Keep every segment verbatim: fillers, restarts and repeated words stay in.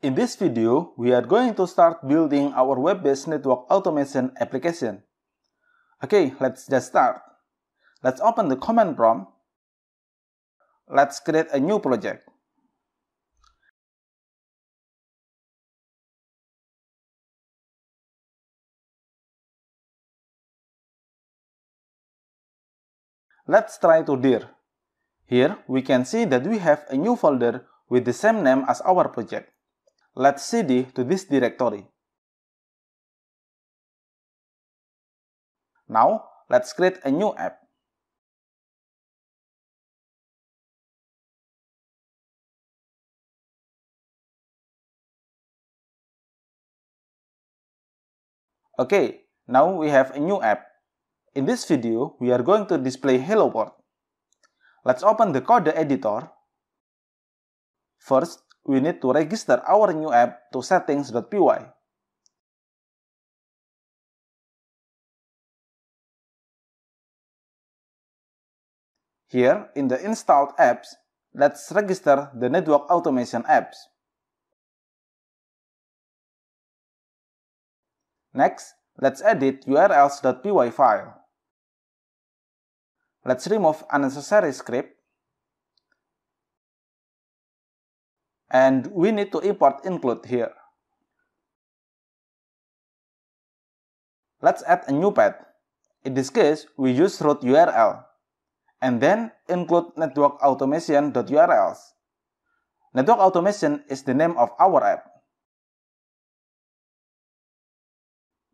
In this video, we are going to start building our web-based network automation application. Okay, let's just start. Let's open the command prompt. Let's create a new project. Let's try to dir. Here, we can see that we have a new folder with the same name as our project. Let's cd to this directory. Now, let's create a new app. Okay, now we have a new app. In this video, we are going to display hello world. Let's open the code editor. First, we need to register our new app to settings dot P Y. Here, in the installed apps, let's register the network automation apps. Next, let's edit U R Ls dot P Y file. Let's remove unnecessary script. And we need to import include here. Let's add a new path. In this case, we use root U R L. And then include network automation dot U R Ls. Network automation is the name of our app.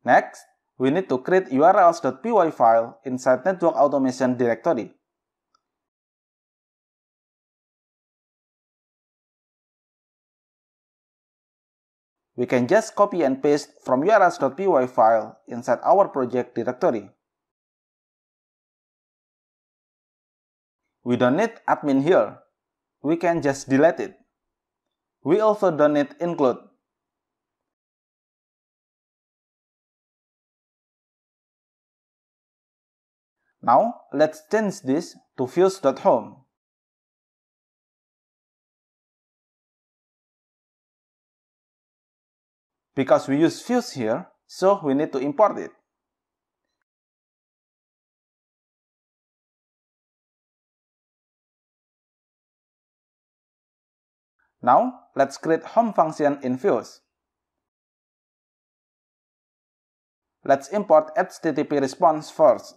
Next, we need to create U R Ls dot P Y file inside network automation directory. We can just copy and paste from U R Ls dot P Y file inside our project directory. We don't need admin here. We can just delete it. We also don't need include. Now, let's change this to views dot home. Because we use Fuse here, so we need to import it. Now, let's create home function in Fuse. Let's import H T T P response first.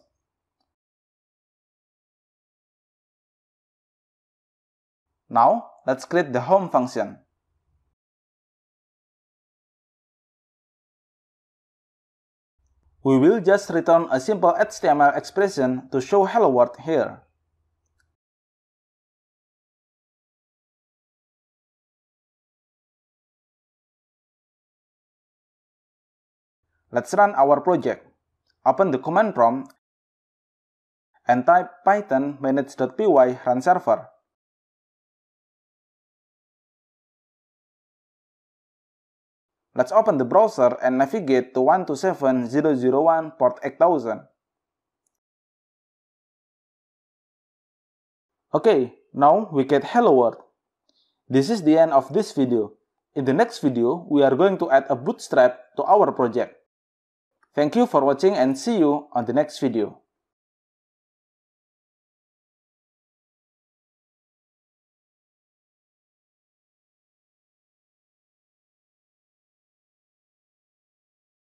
Now, let's create the home function. We will just return a simple H T M L expression to show hello world here. Let's run our project. Open the command prompt and type python manage dot P Y runserver. Let's open the browser and navigate to one two seven dot zero dot zero dot one port eight thousand. Okay, now we get hello world. This is the end of this video. In the next video, we are going to add a bootstrap to our project. Thank you for watching and see you on the next video.